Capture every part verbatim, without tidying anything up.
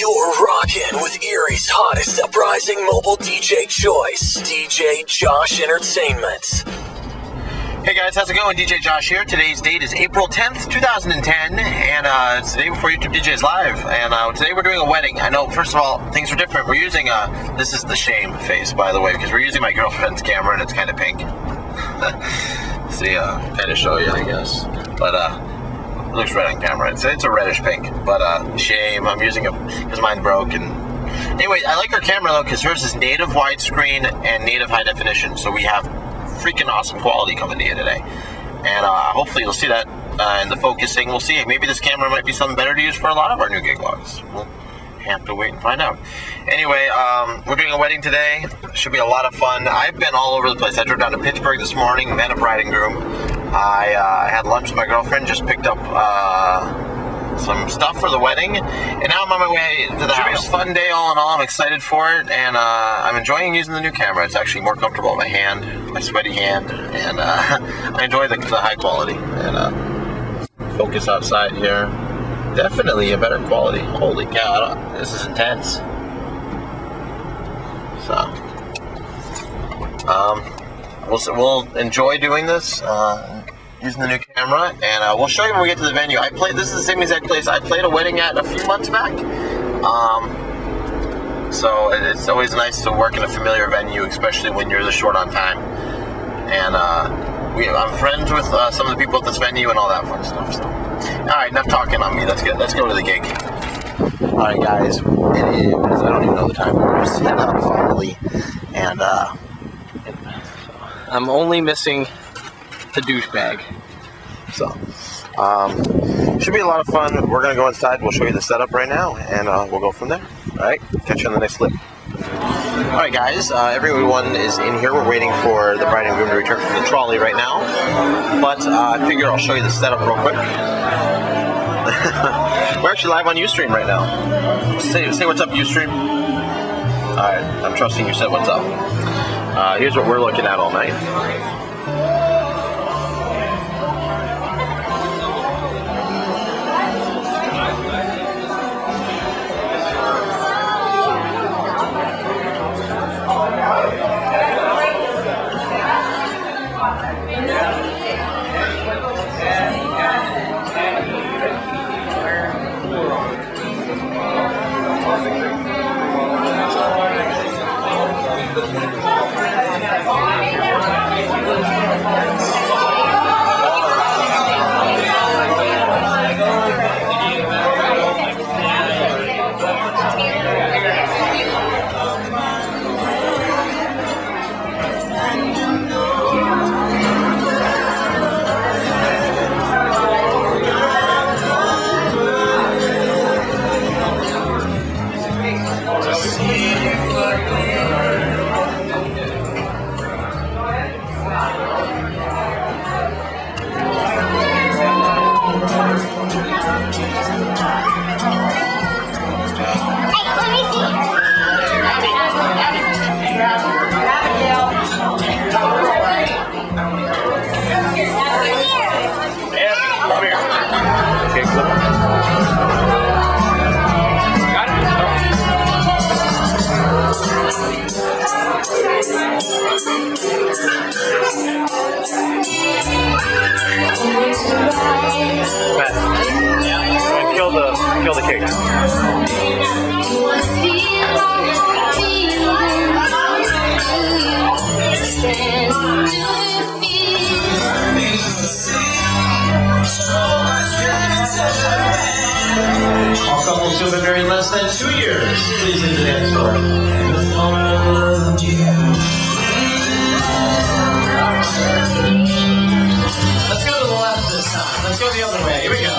You're rockin' with Erie's hottest uprising mobile D J choice, D J Josh Entertainment. Hey guys, how's it going? D J Josh here. Today's date is April tenth, two thousand ten, and uh, it's the day before YouTube D Js Live, and uh, today we're doing a wedding. I know, first of all, things are different. We're using, uh, this is the shame face, by the way, because we're using my girlfriend's camera, and it's kind of pink. See, uh, kind of show you, I guess, but, uh, it looks red on camera. It's, it's a reddish pink, but uh, shame. I'm using it because mine broke. And anyway, I like her camera though because hers is native widescreen and native high definition. So we have freaking awesome quality coming to you today. And uh, hopefully you'll see that uh, in the focusing. We'll see. Maybe this camera might be something better to use for a lot of our new gig logs. We'll have to wait and find out. Anyway, um, we're doing a wedding today. Should be a lot of fun. I've been all over the place. I drove down to Pittsburgh this morning, met a bride and groom. I uh, had lunch with my girlfriend, just picked up uh, some stuff for the wedding, and now I'm on my way to the house. It's a fun day all in all. I'm excited for it, and uh, I'm enjoying using the new camera. It's actually more comfortable on my hand, my sweaty hand, and uh, I enjoy the, the high quality. And uh, focus outside here. Definitely a better quality. Holy cow, this is intense. So, um... We'll, we'll enjoy doing this, uh, using the new camera, and uh, we'll show you when we get to the venue. I played, this is the same exact place I played a wedding at a few months back. Um, so it's always nice to work in a familiar venue, especially when you're this short on time. And uh, we, I'm friends with uh, some of the people at this venue and all that fun stuff. So. All right, enough talking on me. Let's get, let's go to the gig. All right, guys. It is, I don't even know the time. We're just heading out finally, and. Uh, I'm only missing the douchebag. So, um, should be a lot of fun. We're going to go inside. We'll show you the setup right now, and uh, we'll go from there. All right? Catch you on the next clip. All right, guys. Uh, everyone is in here. We're waiting for the bride and groom to return from the trolley right now. But uh, I figure I'll show you the setup real quick. We're actually live on Ustream right now. Say, say what's up, Ustream. All right. I'm trusting you said what's up. Uh, here's what we're looking at all night. All couples who have been married less than two years, please leave the dance floor. Let's go to the left this time. Let's go the other way. Here we go. Yeah.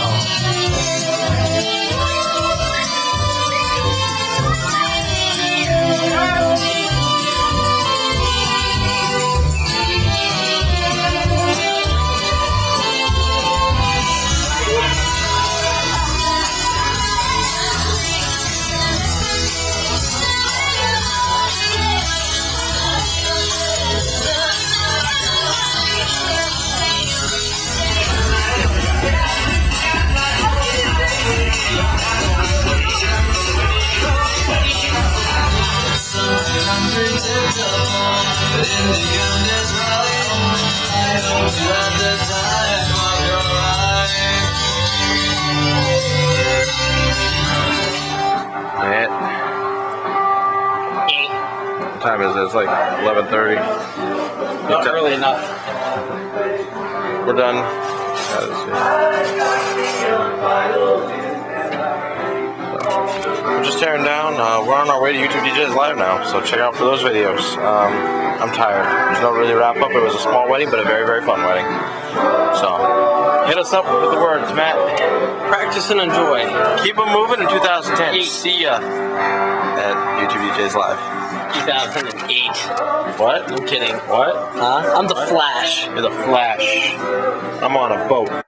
What time is it? It's like eleven thirty. Not early enough. We're done. We're just tearing down. Uh, we're on our way to YouTube D Js Live now, so check out for those videos. Um, I'm tired. There's no really wrap up. It was a small wedding, but a very, very fun wedding. So hit us up with the words, Matt. Practice and enjoy. Keep them moving in two thousand ten. Eight. See ya at YouTube D Js Live. two thousand eight. What? I'm kidding. What? Huh? I'm the Flash. You're the Flash. I'm on a boat.